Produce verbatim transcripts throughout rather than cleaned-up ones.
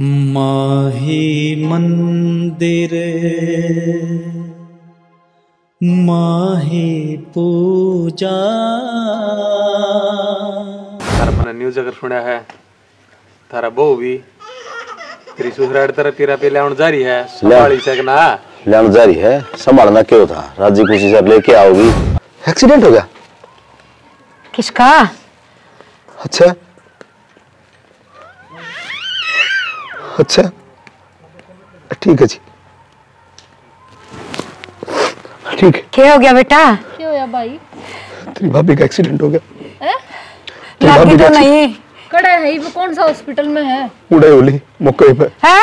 माही मंदिर माही पूजा। थारा मने न्यूज अगर सुना है थारा बो भी तेरी ससुराल तरफ तेरा पे लेन जारी है, संभाली सकना। लेन जारी है, संभालना क्यों था। राजी खुशी से लेके आओगी। एक्सीडेंट हो गया किसका? अच्छा अच्छा ठीक है जी, ठीक है। क्या हो गया बेटा? क्या होया भाई? तेरी भाभी का एक्सीडेंट हो गया। भाभी तो नहीं कड़ा है ही, वो कौन सा हॉस्पिटल में है? उड़े उली मौके पे है।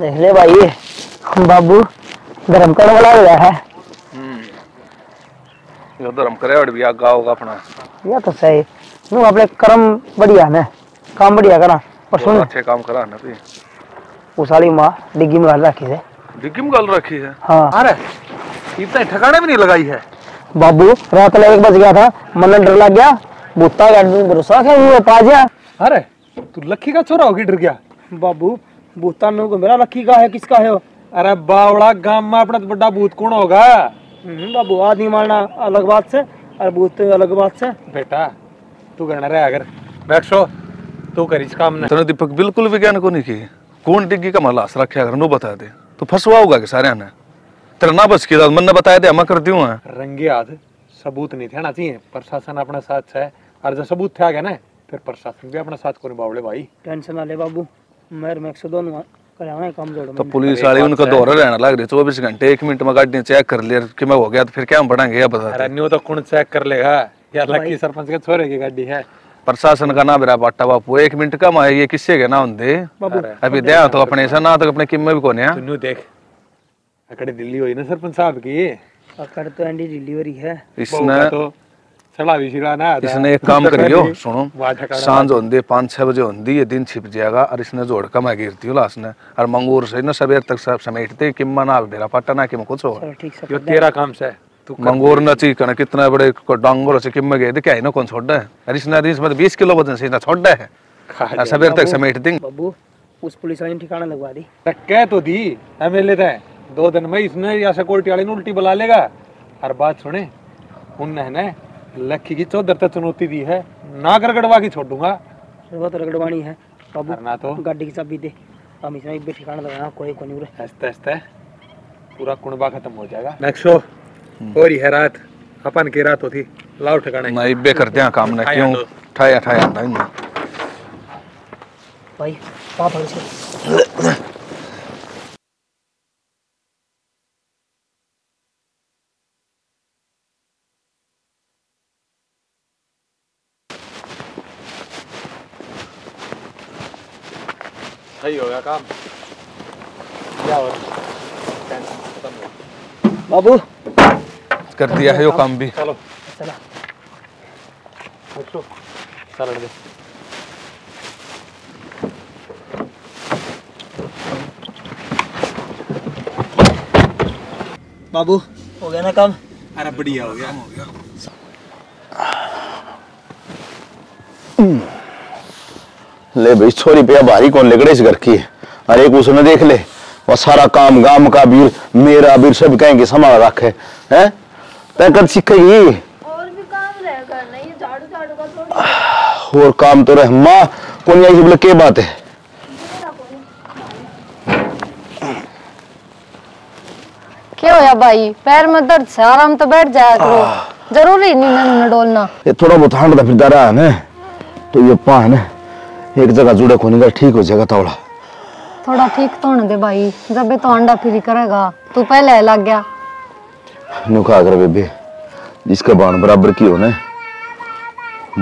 देख ले भाई, हम बाबू गरम करने वाला हो गया है। यो गरम करे और भी आगा होगा अपना। या तो सही नु अपने कर्म बढ़िया ने, काम बढ़िया करा और सुन अच्छे काम करा ना भी। उसाली मां डिग्गी में गाल रखी है। डिग्गी में गाल रखी है? हां। अरे इतना ठिकाना भी नहीं लगाई है बाबू। रात ले एक बज गया था, मन डर लग गया, भूता का भरोसा है वो पाजा। अरे तू लक्की का छोरा होगी, डर गया बाबू। भूता नो मेरा लक्की का है, किसका है? अरे बावड़ा गांव में अपना तो बड़ा भूत कौन होगा बाबू? आदमी मारना अलग बात से और भूत अलग बात से। बेटा तू करना रहा, अगर मैक्सो तू कर इस काम ने तो दीपक बिल्कुल विज्ञान को नहीं की। कौन डिग्गी का मलास रखा? अगर नो बता दे तो फसवा होगा के सारे ने। तेरा ना बस की बात मन ने बताया दे हम कर दियो है। रंगे हाथ सबूत नहीं थे ना चाहिए, प्रशासन अपना साथ है। और जब सबूत थे आ गया ना फिर प्रशासन भी अपना साथ को निभावले भाई। टेंशन ना ले बाबू, मेर मैक्सो दोनों करावे काम जोड़ में। तो पुलिस वाले उनका दौरा रहना लग रही चौबीस घंटे। एक मिनट में गाड़ी चेक कर ले कि मैं हो गया तो फिर क्या हम बढ़ाएंगे बता। अरे न्यू तो कौन चेक कर लेगा यार, लकी सरपंच के छोरे की गाड़ी है। प्रशासन का ना बेरा बाटा बापू, एक मिनट का माए ये किससे के ना होंदे अभी दया तो अपने से ना तो अपने किम्मे भी कोने है। न्यू देख अकड़ दिल्ली होई ना सरपंच साहब की, अकड़ तो एंडी डिलीवरी है। इसने तो चला भी शिरा ना। इसने एक काम करियो सुनो, सांझ होंदी पाँच छः बजे होंदी ये दिन छिप जाएगा। और इसने जोड़ का मैं गिरती हूँ लास्ट ने और मंगूर से ना सवेर तक सब समेटते कि मैं ना बेरा पाटा ना कि मैं कुछ हो। ये तेरा काम से मंगूर ना ची करना कितना बड़े डांगोर से कि मैं गए थे क्या ही ना कौन छोड़ है। और इसने मतलब बीस किलो वजन से छोड़ है और सवेर तक समेट देंगे बाबू। उस पुलिस वाले ने ठिकाना लगवा दी कह तो दी हमें लेते हैं दो दिन में। इसने या सिक्योरिटी वाले ने उल्टी बुला लेगा। हर बात सुने उनने लक्की की चौधर तक चुनौती दी है ना, कर गड़वा की छोड़ दूंगा। तो रगड़वानी है बाबू ना तो गाड़ी की चाबी दे, हम इसमें एक भी ठिकाना लगाना कोई कोनी रे। हंसते हंसते पूरा कुनबा खत्म हो जाएगा। मैक्सो और ये रात अपन की रात होती लाओ ठिकाने नहीं बे करते हैं काम ना क्यों ठाया ठाया नहीं भाई पाप है। सही हो गया काम क्या और टेंशन खत्म हो बाबू, कर दिया है यो काम भी। चलो चला बच्चों चल दे। बाबू हो गया ना काम? अरे बढ़िया हो गया, हो गया। ले भाई छोरी पे भारी कौन लेकड़े इस घर की है। अरे एक उसने देख ले वो सारा काम गांव का वीर मेरा वीर सब कहेंगे संभाल रखे है। पैकर सीख गई और भी काम रह करना ये झाड़ू झाड़ू का थोड़ी और काम तो रह मां कोनी आई बोले के बात है क्या होया भाई पैर में दर्द से आराम तो बैठ जाया करो जरूरी नहीं नन नडोलना ये थोड़ा बहुत हांडा फिरता रहा ना तो ये पा है एक जगह जुड़े कोनी का ठीक हो जाएगा तौला थोड़ा ठीक तो होने दे भाई जब तो अंडा फ्री करेगा तू पहले लग गया नुका कर बेबे जिसका बाण बराबर की होने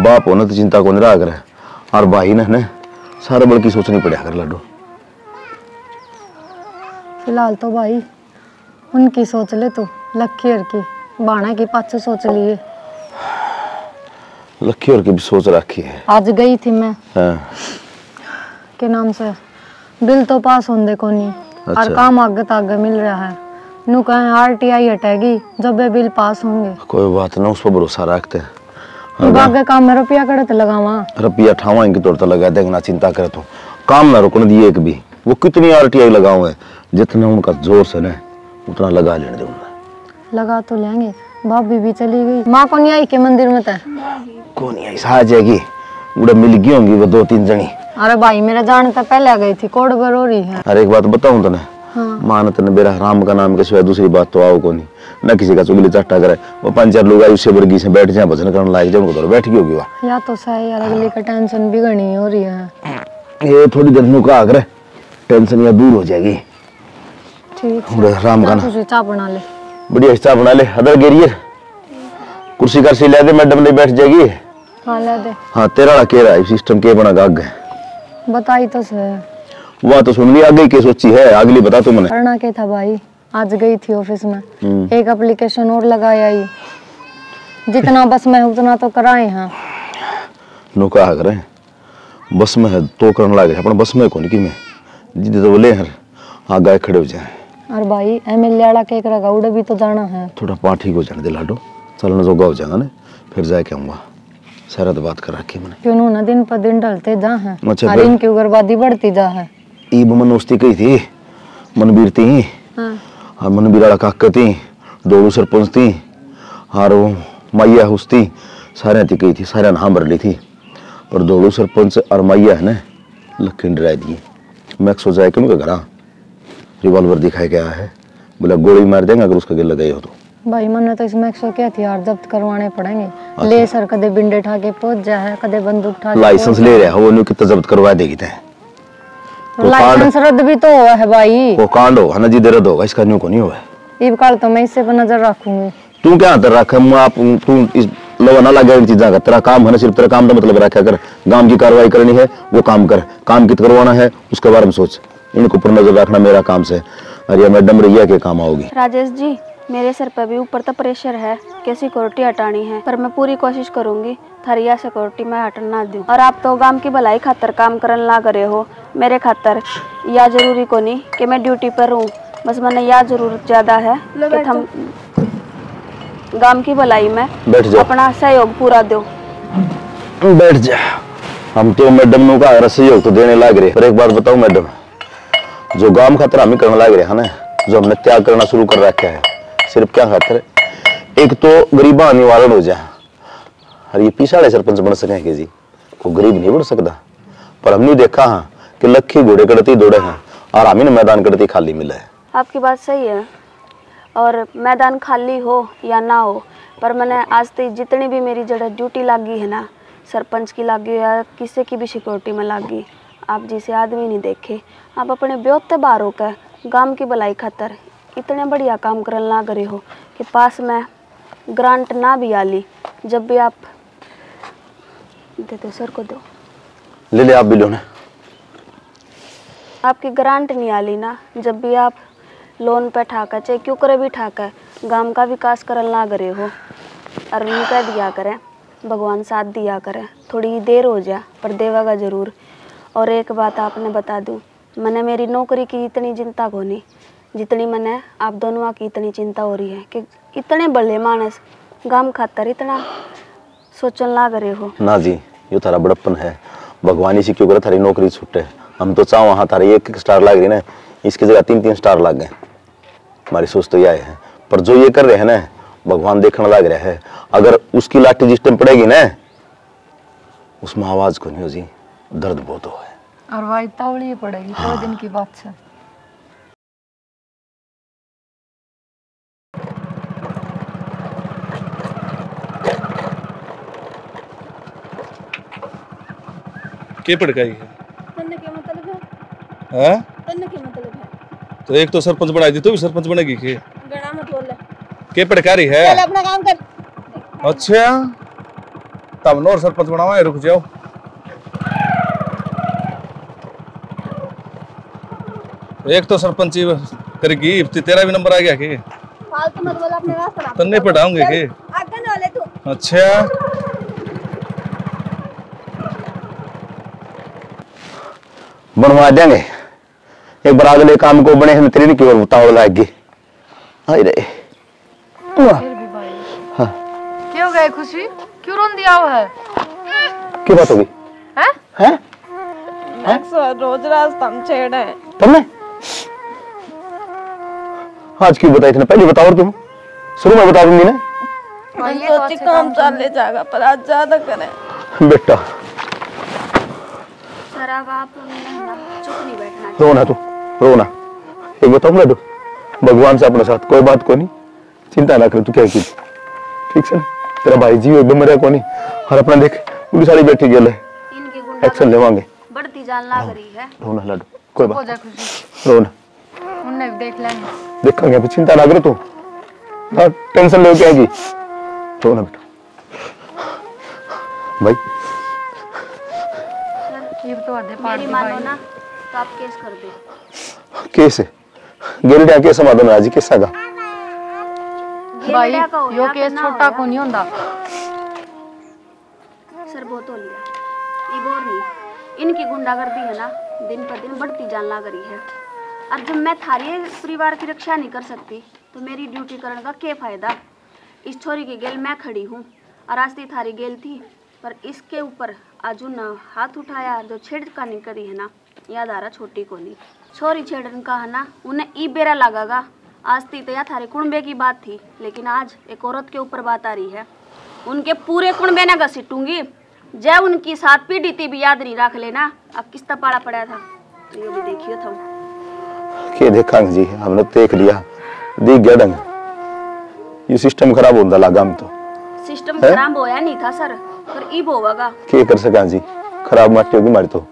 बाप होना तो चिंता को निरा कर और भाई ने ने सारे बल की सोचनी पड़ा कर लाडो फिलहाल तो भाई उनकी सोच ले तू लक्की और की बाणा की पाछे सोच लिए लक्की और की भी सोच रखी है आज गई थी मैं हाँ। के नाम से बिल तो पास होने को नहीं अच्छा। और काम आगे तागे मिल रहा है नु कहें आरटीआई हटेगी जब ये बिल पास होंगे कोई बात ना उस पर भरोसा रखते हैं आगे काम में रुपया कड़े तो लगावा रुपया ठावा इनकी तौर तो लगा देंगे ना चिंता करे तो काम ना रुकने दिए एक भी वो कितनी आरटीआई लगाओ है जितना उनका जोर से न उतना लगा लेने दूंगा लगा तो लेंगे भाभी भी चली गई माँ को नहीं आई के मंदिर में तय को नहीं आई सहा जाएगी उड़ा मिल गई होंगी वो दो तीन जनी अरे भाई मेरा जान तो पहले आ गई थी कोड बरोरी है अरे एक बात बताऊं तने हाँ। मानत ने मेरा हराम का नाम के सिवा दूसरी बात तो आओ को नहीं न किसी का चुगली चट्टा करे वो पांच चार लोग आए उससे वर्गी से बैठ जाए भजन करने लायक जाए उनको बैठ गई होगी वाह या तो सही यार अगले का टेंशन भी घणी हो रही है ये थोड़ी देर नु का आकर टेंशन या दूर हो जाएगी ठीक है हराम का ना चाय बना ले बढ़िया चाय बना ले अदर गिरियर कुर्सी कर से ले दे मैडम ने बैठ जाएगी हां ले दे हां तेरा के रहा है सिस्टम के बना गग बताई तो सर वह तो सुन ली आगे के सोची है अगली बता तुमने करना क्या था भाई आज गई थी ऑफिस में एक एप्लीकेशन और लगाया ही जितना बस में उतना तो कराए हैं नो कहा करें बस में है तो करने लगे अपना बस में कौन की मैं जितने तो बोले हर आगे खड़े हो जाए और भाई एमएलए वाला केक रखा उड़े भी तो जाना है थोड़ा पाठ ठीक हो जाने दे लाडो चलना जोगा हो जाएगा ना फिर जाके आऊँगा सारा तो बात कर रखी मैंने क्यों ना दिन पर दिन ढलते जा है अच्छा और इनकी उग्रवादी बढ़ती जा है ईब मनोस्ती कही थी मनबीर थी हां और मनबीर वाला काका थी दोनों सरपंच थी और मैया हुस्ती सारे थी कही थी सारे नाम भर ली थी और दोनों सरपंच और मैया है ना लखन डरा दिए मैक्सो जायके उनका घर रिवॉल्वर दिखाया गया है बोला गोली मार देंगे अगर उसका गला गए हो तो भाई मन तो इसमें मैक्सो क्या थी यार जब्त करवाने पड़ेंगे अच्छा। ले सर कदे बिंडे ठा के पहुंच जा है कदे बंदूक ठा के लाइसेंस ले रहा वो नु कितना जब्त करवा देगी ते लाइसेंस रद्द भी तो हुआ है भाई वो कांड हो हना जी दे रद्द होगा इसका न्यू को नहीं हुआ इब काल तो मैं इससे पर नजर रखूंगी तू क्या अंदर रख हम आप तू इस लवा ना लगा इन चीजा का तेरा काम है ना सिर्फ तेरा काम का मतलब रखा कर गांव की कार्रवाई करनी है वो काम कर काम कित करवाना है उसके बारे में सोच इनको ऊपर नजर रखना मेरा काम से अरे मैडम रिया के काम आओगी राजेश जी मेरे सर पर भी ऊपर तो प्रेशर है कि सिक्योरिटी हटानी है पर मैं पूरी कोशिश करूंगी थरिया सिक्योरिटी मैं हटन ना दूं और आप तो गांव की भलाई खातर काम करन ना करे हो मेरे खातर या जरूरी को नहीं कि मैं ड्यूटी पर हूँ बस मैंने या जरूरत ज्यादा है कि हम गांव की भलाई में अपना सहयोग पूरा दो बैठ जा हम तो मैडम का सहयोग तो देने लग रहे पर एक बार बताओ मैडम जो गांव खातर हम करने लग रहे हैं ना जो हमने त्याग करना शुरू कर रखा है सिर्फ क्या खातर एक तो गरीबा निवारण हो जाए और ये पिछाड़े सरपंच बन सके के जी को गरीब नहीं बन सकता पर हमने देखा हाँ कि लक्खी घोड़े करती दौड़े हैं और हमें मैदान करती खाली मिला है आपकी बात सही है और मैदान खाली हो या ना हो पर मैंने आज तक जितनी भी मेरी जगह ड्यूटी लागी है ना सरपंच की लागी या किसी की भी सिक्योरिटी में लागी आप जिसे आदमी नहीं देखे आप अपने ब्योत बार होकर गांव की भलाई खातर इतने बढ़िया काम करन लग रहे हो कि पास में ग्रांट ना भी आली जब भी आप दे दो सर को दो ले ले आप भी लोन आपकी ग्रांट नहीं आली ना जब भी आप लोन पे ठाका चाहे क्यों करे भी ठाका गांव का विकास करन लग रहे हो और उनका दिया करें भगवान साथ दिया करें थोड़ी देर हो जाए पर देवागा जरूर और एक बात आपने बता दूं मैंने मेरी नौकरी की इतनी चिंता को नहीं जितनी मैंने आप दोनों की इतनी चिंता हो रही है कि इतने बल्ले मानस गांव खातर इतना सोचन लाग रहे हो ना जी यो थारा बड़प्पन है भगवानी से क्यों करे थारी नौकरी छूटे हम तो चाहो वहाँ थारी एक स्टार लाग रही ना इसकी जगह तीन तीन स्टार लाग गए हमारी सोच तो यह है पर जो ये कर रहे हैं ना भगवान देखने लग रहा है। अगर उसकी लाठी जिस टाइम पड़ेगी ना उसमें आवाज को नहीं हो जी, दर्द बहुत हो है और वही तावड़ी पड़ेगी। हाँ। दो दिन की बात है। के पड़काई है तन्ने के मतलब है? हैं तन्ने के मतलब है? तो एक तो सरपंच बनाई दी तो भी सरपंच बनेगी के गणा मत बोल ले के पड़कारी है। चल अपना काम कर। अच्छा तब नौर सरपंच बनावा, रुक जाओ। एक तो सरपंच करेगी तो तेरा भी नंबर आ गया के फालतू मत बोल अपने रास्ता तन्ने पटाऊंगे के आगे न वाले तू। अच्छा बनवा देंगे एक बार अगले काम को बने हम तेरी नहीं केवल उतावल लाएगी। आई रे क्या हो गया खुशी, क्यों रोन दिया हुआ है? क्या बात हो गई हैं हैं हैं? रोज रात हम छेड़ हैं तुमने आज क्यों बताई थी ना? पहले बताओ तुम शुरू में बता दूंगी ना। ये काम चलने जाएगा पर आज ज्यादा करें बेटा। आप चुप नहीं बैठना, रोना तू रोना। एक बताऊँ ना, भगवान से अपने साथ कोई बात को नहीं, चिंता ना कर तू क्या की ठीक से। तेरा भाई जी एकदम मेरा को नहीं और अपना देख पुलिस वाली बैठी गेल है, इनके गुंडा एक्शन लेवांगे बढ़ती जान ला रही है। रोना लड्डू कोई बात नहीं, रोना उन्हें देख लेंगे देखेंगे। अब चिंता ना कर तू, ना टेंशन ले क्या की, रोना बेटा भाई। तो मेरी मानो ना तो आप केस कर दे। केस है के समाधान आज कैसा का भाई यो केस छोटा को नहीं होता सर, बहुत हो लिया ई बोर नहीं। इनकी गुंडागर्दी है ना दिन पर दिन बढ़ती जान लाग रही है। अब जब मैं थारे परिवार की रक्षा नहीं कर सकती तो मेरी ड्यूटी करने का क्या फायदा? इस छोरी की गेल मैं खड़ी हूँ और आज थारी गेल थी पर इसके ऊपर आजू ना हाथ उठाया जो छेड़खानी करी है ना, याद आ रहा छोटी को नहीं छोरी छेड़न का है ना, उन्हें ई बेरा लगागा। आज ती तो या थारे कुंबे की बात थी लेकिन आज एक औरत के ऊपर बात आ रही है, उनके पूरे कुंबे ना घसीटूंगी। जय उनकी साथ पीढ़ी थी भी याद नहीं रख लेना। अब किसका पाड़ा पड़ा था तो ये भी देखियो था के देखा जी, हमने देख लिया देख गया डंग। ये सिस्टम खराब होता लगा हम तो, सिस्टम खराब होया नहीं था सर पर ई होगा क्या कर सका जी, खराब माटी होगी मारी तो।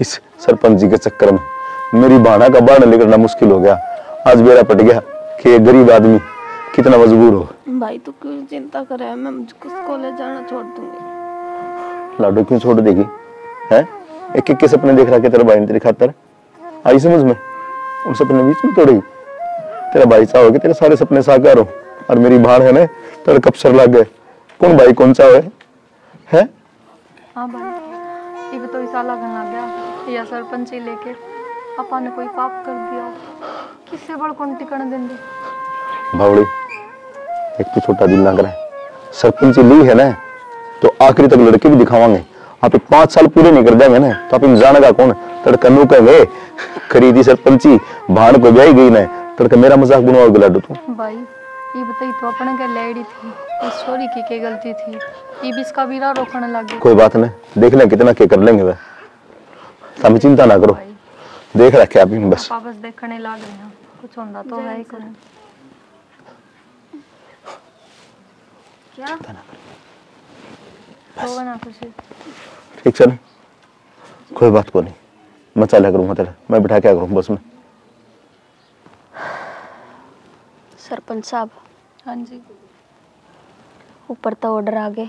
इस सरपंच जी के चक्कर में मेरी बाणा का बाण लेकर मुश्किल हो गया, आज बेरा पट गया कि गरीब आदमी कितना मजबूर हो। भाई तो क्यों चिंता कर रहा है, मैं उसको ले जाना छोड़ दूंगी। लाडो क्यों छोड़ देगी हैं? एक एक के सपने देख रहा के तेरा भाई तेरी खातर आई समझ में, उन सपने बीच में तोड़ेगी। तेरा भाई चाहोगे तेरे सारे सपने साकार हो और मेरी बाण है ना तेरे कपसर लग गए। कौन भाई कौन सा है है? हाँ भाई ये तो इसाला गना गया या सरपंच लेके अपा ने कोई पाप कर दिया, किससे बड़ कौन टिकन देंगे भावड़ी। एक तो छोटा दिल ना करे, सरपंच ली है ना तो आखिरी तक लड़के भी दिखावांगे। आप एक पाँच साल पूरे नहीं कर देंगे ना तो आप इंसान का कौन तड़कनू का गए खरीदी सरपंची भान को जाई गई ना तड़का मेरा मजाक बनाओ गला दो तुम। भाई ये बताई तो अपने के लेडी थी, इस छोरी की क्या गलती थी? ये भी इसका बीरा रोकने लगे। कोई बात नहीं, देख लें कितना के कर लेंगे। तुम चिंता ना करो, देख रखे आप बस वापस देखने लग रहे हैं कुछ होना तो है ही करें क्या होगा ना कुछ ठीक चल। कोई बात को नहीं, मैं चला करूँगा तेरा, मैं बिठा क्या करूँ बस में। सरपंच साहब हाँ जी ऊपर तो ऑर्डर आ गए,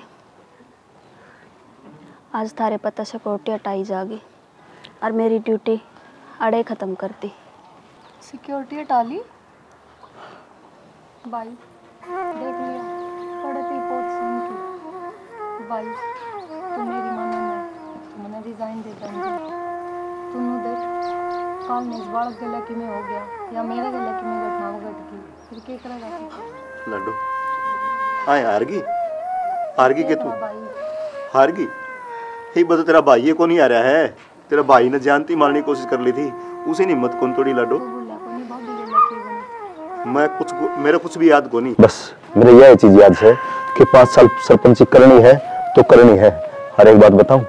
आज थारे पता सिक्योरिटी हटाई जागी और मेरी ड्यूटी अड़े खत्म कर दी। सिक्योरिटी हटा ली भाई, देख लिया पड़े थी बहुत सुन की भाई। तू मेरी मानो ना मैंने रिजाइन दे देंगे। तू देख काम में इस बार गला कि मैं हो गया या मेरा गला कि मैं घटना हो घट गई फिर क्या करेगा लड्डू? आए हारगी हारगी के तू हारगी ही बता, तेरा भाई ये को नहीं आ रहा है। तेरा भाई ने जानती मारने की कोशिश कर ली थी, उसे नहीं हिम्मत कौन तोड़ी लाडो। मैं कुछ मेरे कुछ भी याद को नहीं, बस मेरे यह चीज याद है कि पाँच साल सरपंची करनी है तो करनी है। हर एक बात बताऊं,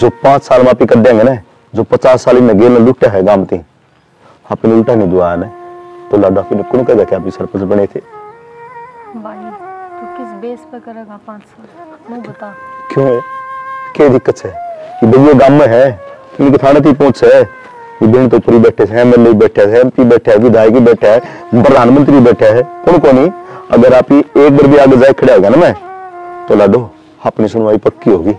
जो पाँच साल माफी कर देंगे ना, जो पचास साल में गेल लुटा है गांव थी, आपने लुटा नहीं दुआ ने तो लाडा फिर कौन कहेगा कि आप ही सरपंच बने थे। भाई तू किस बेस पर करेगा पाँच साल, मैं बता क्यों है, क्या दिक्कत है कि भैया गांव में है, इनके थाने तक पहुंच है, विभिन्न तो पूरी बैठे हैं, एमएलए बैठे हैं, एमपी बैठे हैं, विधायक भी बैठे हैं, प्रधानमंत्री बैठे हैं, कौन कौन नहीं। अगर आप ही एक बार भी आगे जाए खड़ा होगा ना मैं तो लाडो अपनी सुनवाई पक्की होगी।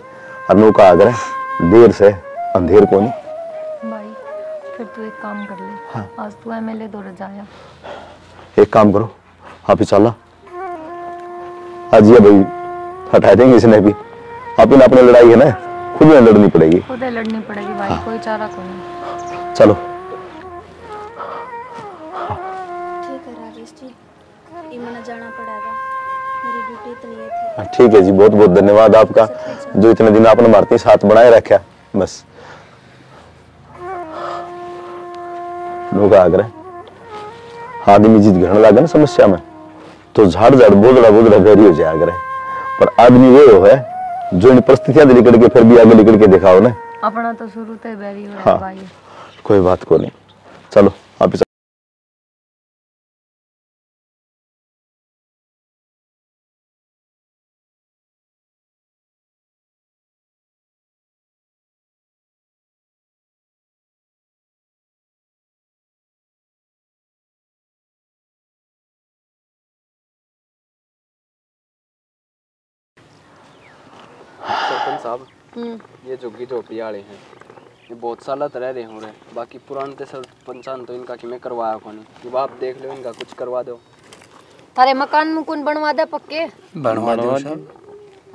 और नौका आगर है देर से अंधेर को नहीं। भाई फिर तू एक काम कर ले, हाँ। आज तू एमएलए दो रजाया, एक काम करो आप ही चला आज ये भाई हटा देंगे, इसने भी अपने अपने लड़ाई है ना, खुद में लड़नी पड़ेगी, खुद लड़नी पड़ेगी भाई, कोई चारा कोई। चलो ठीक है राजेश जी, इमना जाना पड़ेगा, मेरी ड्यूटी इतनी है। ठीक है जी, बहुत बहुत धन्यवाद आपका, जो इतने दिन आपने भारतीय साथ बनाए रखा। बस लोग आग्रह आदमी जीत घरण लगा ना समस्या में तो झाड़ झाड़ बोझड़ा बोझड़ा गहरी हो जाए आग्रह, पर आदमी वो हो है जो परिस्थितियां निकल के फिर भी आगे निकल के दिखाओ ना, अपना तो शुरू से बैरी हो रहा भाई। कोई बात को नहीं, चलो आप इस साहब ये झुग्गी झोपड़ी वाले हैं, ये बहुत साल तक रह रहे हो रहे, बाकी पुराने सरपंचान तो इनका कि मैं करवाया कौन, ये बाप देख लो इनका कुछ करवा दो। थारे मकान मुकुन बनवा दे पक्के, बनवा दो साहब।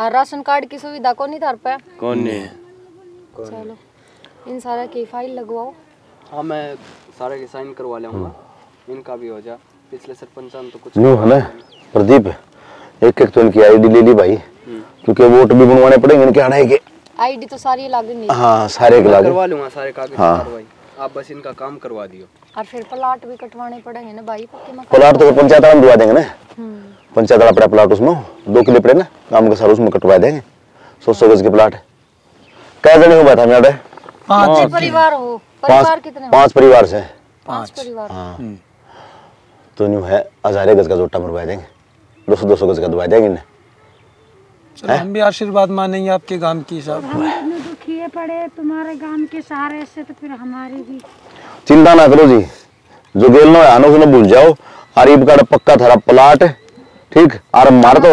और राशन कार्ड की सुविधा कौन नहीं थार पे, कौन नहीं है, चलो इन सारा की फाइल लगवाओ। हाँ मैं सारे की साइन करवा लूंगा, इनका भी हो जा, पिछले सरपंचान तो कुछ नो है ना। प्रदीप एक एक तो इनकी आईडी ले ली भाई, क्योंकि वोट भी बनवाने पड़ेंगे इनके आने के, आईडी तो सारी लागे नहीं। हाँ सारे के लागे करवा लूंगा, सारे कागज करवाई, आप बस इनका काम करवा दियो। और फिर प्लाट भी कटवाने पड़ेंगे ना भाई, पक्के मकान प्लाट तो पंचायत में दिलवा देंगे ना, पंचायत वाला पड़ा प्लाट उसमें दो किले पड़े ना काम का सारा, उसमें कटवा देंगे। सौ सौ गज के प्लाट क्या जने हुआ था मेरा, पांच परिवार हो, परिवार कितने, पांच परिवार से पांच परिवार, हां तो न्यू है हजारे गज का जोटा मरवा देंगे, दो सौ दो सौ गज का दवा देंगे। हम भी आशीर्वाद मानेंगे आपके गांव की साहब, हम इतने दुखी है पड़े तुम्हारे गांव के सहारे से, तो फिर हमारी भी चिंता ना करो जी, जो गेलनो है आनो उसने भूल जाओ। आरिब का पक्का थारा प्लाट ठीक, और मार तो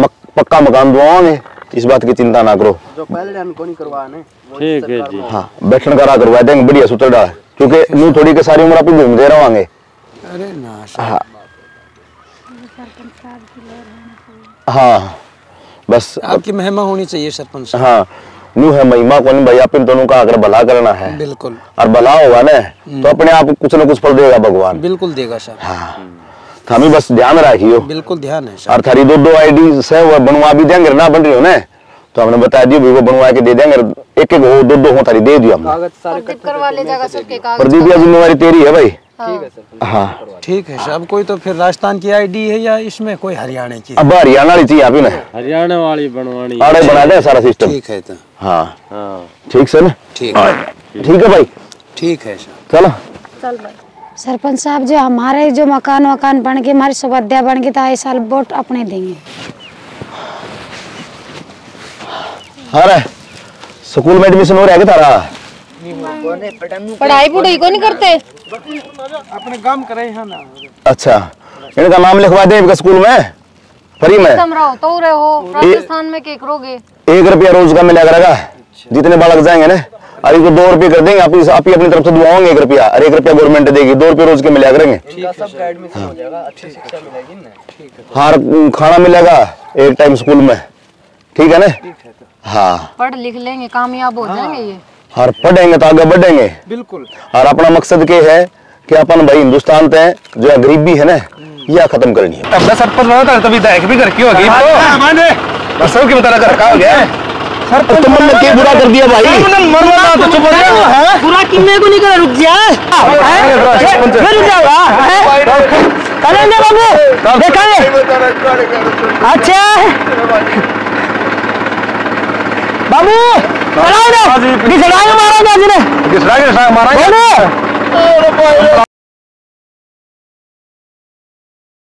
मक, पक्का मकान दवाओगे, इस बात की चिंता ना करो। जो पहले हमको नहीं करवाने ठीक है जी, हां बैठन करा करवा देंगे बढ़िया सुथरा, क्योंकि न्यू थोड़ी के सारी उम्र आप घूम दे रहोगे। अरे ना साहब, हां बस आपकी महिमा होनी चाहिए सरपंच। हाँ न्यू है महिमा कौन भाई, आप इन दोनों का अगर भला करना है बिल्कुल, और भला होगा ना तो अपने आप कुछ ना कुछ फल देगा भगवान, बिल्कुल देगा सर। हाँ हमें बस ध्यान रखियो, बिल्कुल ध्यान है। और थारी दो दो आईडी से वो बनवा भी देंगे ना, बन रही हो ना तो हमने बता दिया वो बनवा के दे देंगे, एक एक हो दो दो हो थारी दे दियो। प्रदीप जी जिम्मेवारी तेरी है भाई, ठीक है सर। हाँ ठीक है साहब, कोई तो फिर राजस्थान की आईडी है या इसमें कोई हरियाणा की, अब हरियाणा वाली चाहिए, अभी ना हरियाणा वाली बनवानी, आड़े बना दे सारा सिस्टम, ठीक है तो। हाँ हां ठीक सर, ठीक है ठीक है भाई, ठीक है सर चलो चल भाई। सरपंच साहब जो हमारे जो मकान वकान बन के हमारी सुविधा बन के तो इस साल वोट अपने देंगे। अरे स्कूल में एडमिशन हो रहा है क्या तारा, पढ़ाई पढ़ाई को नहीं करते, अपने काम करे हैं ना। अच्छा इनका नाम लिखवा दे इनका स्कूल में फ्री में, कमरा हो तो रहे हो राजस्थान में के करोगे, एक रुपया रोज का मिला करेगा जितने बालक जाएंगे ना, अरे इनको दो रुपये कर देंगे आप, आप ही अपनी तरफ से दुआओगे एक रुपया, अरे एक रुपया गवर्नमेंट देगी, दो रुपये रोज के मिला करेंगे, हर खाना मिलेगा एक टाइम स्कूल में, ठीक है न। हाँ पढ़ लिख लेंगे कामयाब हो जाएंगे ये, और पढ़ेंगे तो आगे बढ़ेंगे बिल्कुल। और अपना मकसद के है कि अपन भाई हिंदुस्तान ते जो गरीबी है ना यह खत्म करनी है। अपना सरपंच बना था तभी दायक भी करके हो गई, बस सब के बता कर रखा हो गया सरपंच, तुमने क्या बुरा कर दिया भाई, तुमने मरवा तो चुप हो जाओ, बुरा किन्ने को नहीं कर, रुक जा रुक जाओ। अरे बाबू देखा है। अच्छा बाबू मारा मारा